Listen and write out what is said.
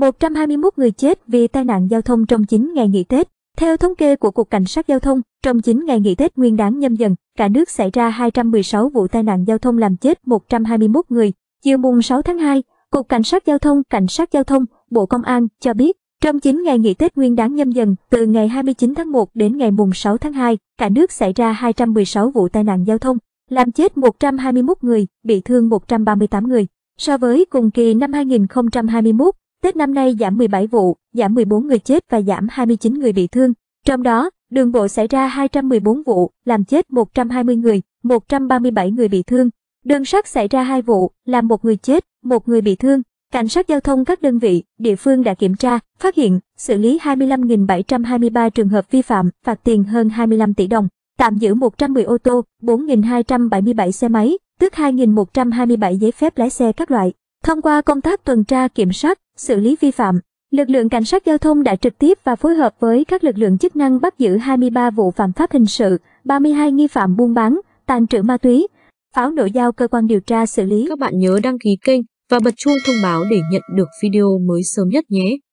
121 người chết vì tai nạn giao thông trong 9 ngày nghỉ Tết. Theo thống kê của Cục Cảnh sát giao thông, trong 9 ngày nghỉ Tết Nguyên đán Nhâm Dần, cả nước xảy ra 216 vụ tai nạn giao thông làm chết 121 người. Chiều mùng 6 tháng 2, Cục Cảnh sát giao thông, Bộ Công an cho biết, trong 9 ngày nghỉ Tết Nguyên đán Nhâm Dần, từ ngày 29 tháng 1 đến ngày mùng 6 tháng 2, cả nước xảy ra 216 vụ tai nạn giao thông, làm chết 121 người, bị thương 138 người. So với cùng kỳ năm 2021, Tết năm nay giảm 17 vụ, giảm 14 người chết và giảm 29 người bị thương. Trong đó, đường bộ xảy ra 214 vụ, làm chết 120 người, 137 người bị thương. Đường sắt xảy ra 2 vụ, làm 1 người chết, 1 người bị thương. Cảnh sát giao thông các đơn vị, địa phương đã kiểm tra, phát hiện, xử lý 25.723 trường hợp vi phạm, phạt tiền hơn 25 tỷ đồng, tạm giữ 110 ô tô, 4.277 xe máy, tước 2.127 giấy phép lái xe các loại. Thông qua công tác tuần tra kiểm soát, xử lý vi phạm, lực lượng cảnh sát giao thông đã trực tiếp và phối hợp với các lực lượng chức năng bắt giữ 23 vụ phạm pháp hình sự, 32 nghi phạm buôn bán, tàng trữ ma túy, pháo nổ giao cơ quan điều tra xử lý. Các bạn nhớ đăng ký kênh và bật chuông thông báo để nhận được video mới sớm nhất nhé.